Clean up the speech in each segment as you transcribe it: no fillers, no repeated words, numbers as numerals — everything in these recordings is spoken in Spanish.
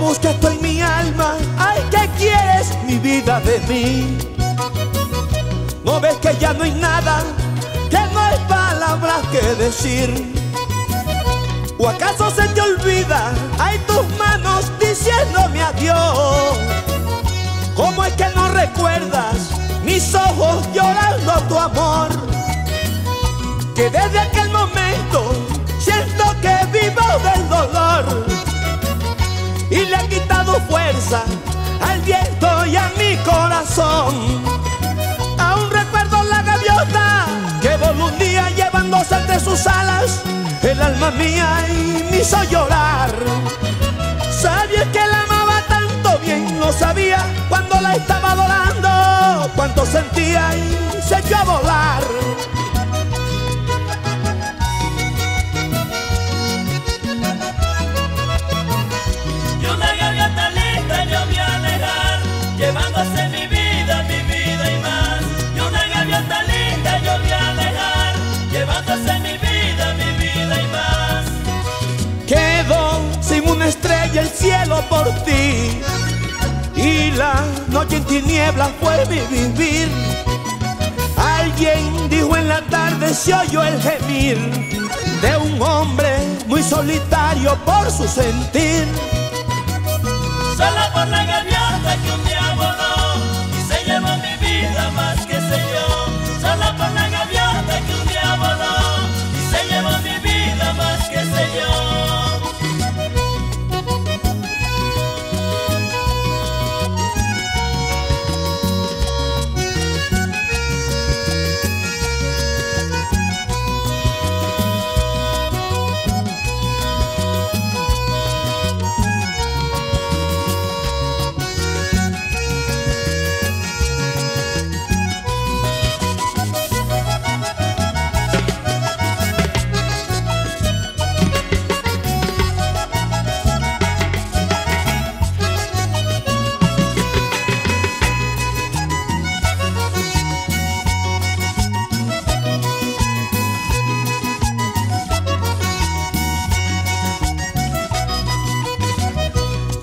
Buscas tú en mi alma, ay, ¿qué quieres, mi vida, de mí? ¿No ves que ya no hay nada, que no hay palabras que decir? ¿O acaso se te olvida, ay, tus manos diciéndome adiós? ¿Cómo es que no recuerdas mis ojos llorando tu amor? Que desde aquel momento siento que vivo del dolor. Y le ha quitado fuerza al viento y a mi corazón. Aún recuerdo la gaviota que voló un día llevándose entre sus alas el alma mía y me hizo llorar. Sabía que la amaba tanto, bien lo sabía, cuando la estaba adorando, cuánto sentía y se echó a volar. Llevándose mi vida y más. Y una gaviota linda yo voy a dejar, llevándose mi vida y más. Quedó sin una estrella el cielo por ti, y la noche en tinieblas fue mi vivir. Alguien dijo en la tarde, se oyó el gemir de un hombre muy solitario por su sentir. Solo por la gaviota que un día más que sé yo, solo por la gaviota que un día voló y se llevó mi vida más que sé yo.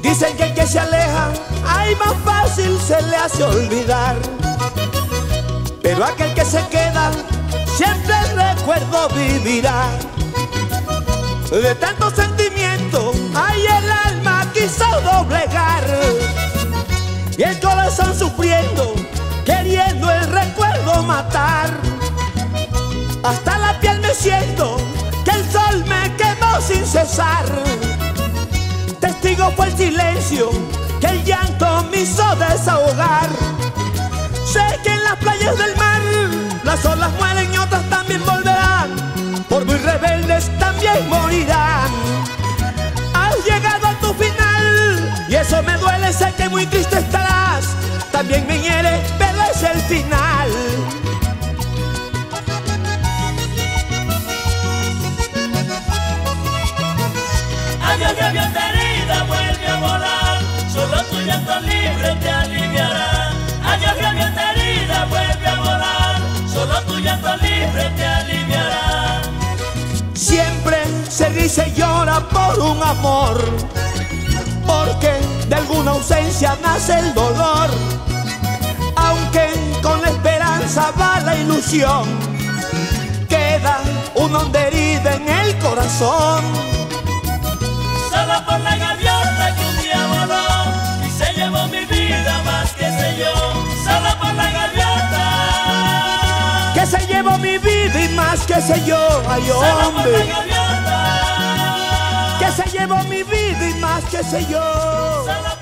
Dicen que el que se aleja, ay, más fácil se le hace olvidar. Pero aquel que se queda, siempre el recuerdo vivirá. De tanto sentimiento, ay, el alma quiso doblegar. Y el corazón sufriendo, queriendo el recuerdo matar. Hasta la piel me siento, que el sol me quemó sin cesar. Testigo fue el silencio que el llanto me hizo desahogar. Sé que en las playas del mar las olas mueren y otras también volverán. Por muy rebeldes también morirán. Has llegado a tu final y eso me duele, sé que muy triste estarás. También me hiere, pero es el final. Adiós, gaviota herida, vuelve a volar, solo tu llanto libre te aliviará. Adiós, gaviota herida, vuelve a volar, solo tu llanto libre te aliviará. Siempre se dice y llora por un amor, porque de alguna ausencia nace el dolor. Aunque con la esperanza va la ilusión, queda una honda herida en el corazón. Solo por la gaviota que un día voló y se llevó mi vida más que sé yo. Solo por la gaviota que se llevó mi vida y más que sé yo. Ay, hombre, que se llevó mi vida y más que sé yo.